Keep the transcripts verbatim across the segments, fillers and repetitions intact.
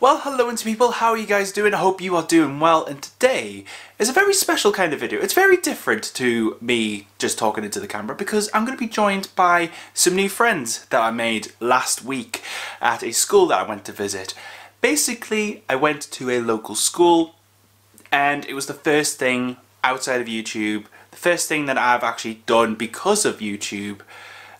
Well, hello into people, how are you guys doing? I hope you are doing well, and today is a very special kind of video. It's very different to me just talking into the camera because I'm going to be joined by some new friends that I made last week at a school that I went to visit. Basically, I went to a local school and it was the first thing outside of YouTube, the first thing that I've actually done because of YouTube,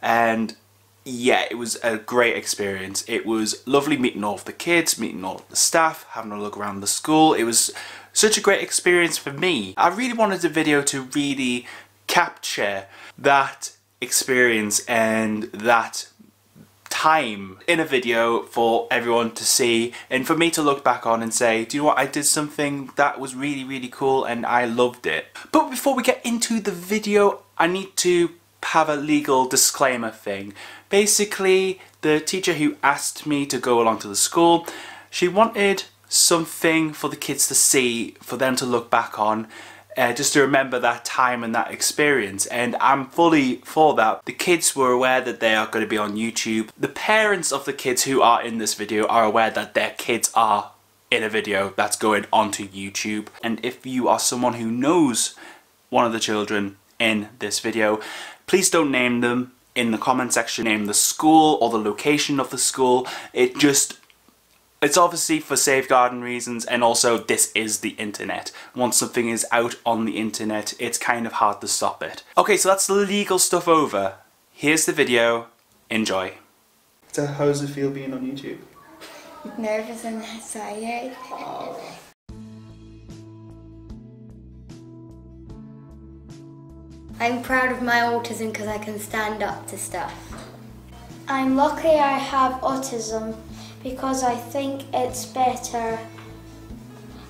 and yeah, it was a great experience. It was lovely meeting all of the kids, meeting all of the staff, having a look around the school. It was such a great experience for me. I really wanted the video to really capture that experience and that time in a video for everyone to see and for me to look back on and say, do you know what, I did something that was really, really cool and I loved it. But before we get into the video, I need to have a legal disclaimer thing. Basically, the teacher who asked me to go along to the school, she wanted something for the kids to see, for them to look back on, uh, just to remember that time and that experience, and I'm fully for that. The kids were aware that they are going to be on YouTube. The parents of the kids who are in this video are aware that their kids are in a video that's going onto YouTube, and if you are someone who knows one of the children in this video, please don't name them in the comment section. Name the school or the location of the school. It just, it's obviously for safeguarding reasons, and also this is the internet. Once something is out on the internet, it's kind of hard to stop it. Okay, so that's the legal stuff over. Here's the video. Enjoy. So how does it feel being on YouTube? Nervous and excited. Oh. I'm proud of my autism because I can stand up to stuff. I'm lucky I have autism because I think it's better.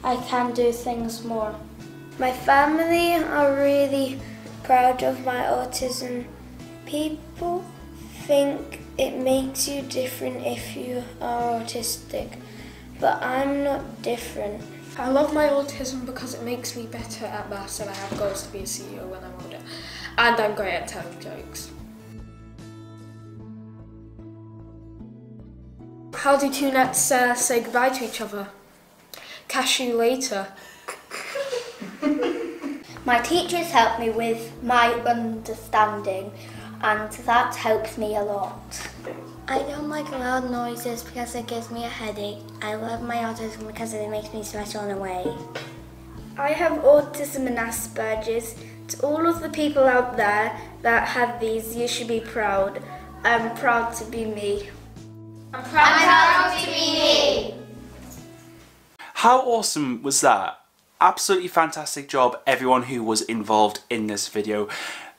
I can do things more. My family are really proud of my autism. People think it makes you different if you are autistic, but I'm not different. I love my autism because it makes me better at maths, and I have goals to be a C E O when I'm older. And I'm great at telling jokes. How do two gnats uh, say goodbye to each other? Catch you later. My teachers help me with my understanding, and that helps me a lot. I don't like loud noises because it gives me a headache. I love my autism because it makes me special in a way. I have autism and Asperger's. To all of the people out there that have these, you should be proud. I'm proud to be me. I'm proud, I'm proud to be me! How awesome was that? Absolutely fantastic job, everyone who was involved in this video.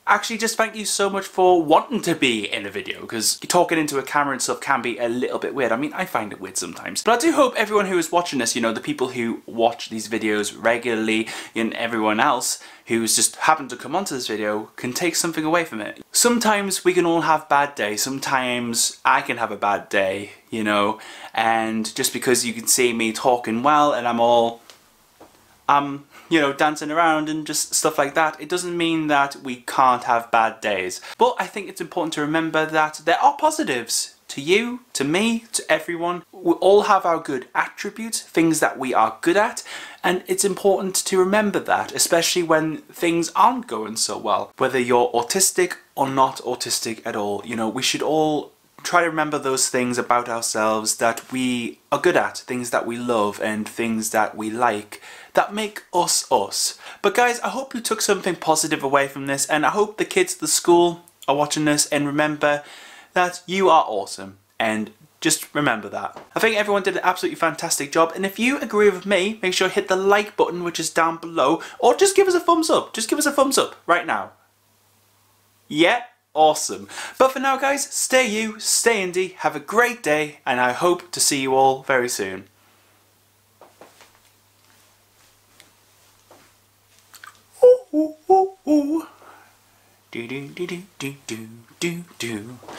Actually, just thank you so much for wanting to be in a video, because talking into a camera and stuff can be a little bit weird. I mean, I find it weird sometimes. But I do hope everyone who is watching this, you know, the people who watch these videos regularly and everyone else who's just happened to come onto this video can take something away from it. Sometimes we can all have bad days. Sometimes I can have a bad day, you know, and just because you can see me talking well and I'm all, um, you know, dancing around and just stuff like that, it doesn't mean that we can't have bad days. But I think it's important to remember that there are positives to you, to me, to everyone. We all have our good attributes, things that we are good at, and it's important to remember that, especially when things aren't going so well. Whether you're autistic or not autistic at all, you know, we should all try to remember those things about ourselves that we are good at, things that we love and things that we like that make us us. But guys, I hope you took something positive away from this, and I hope the kids at the school are watching this and remember that you are awesome, and just remember that. I think everyone did an absolutely fantastic job, and if you agree with me, make sure you hit the like button, which is down below, or just give us a thumbs up. Just give us a thumbs up right now. Yeah? Awesome. But for now guys, stay you, stay indie, have a great day, and I hope to see you all very soon. Ooh, ooh, ooh, ooh. Do do do do do do do.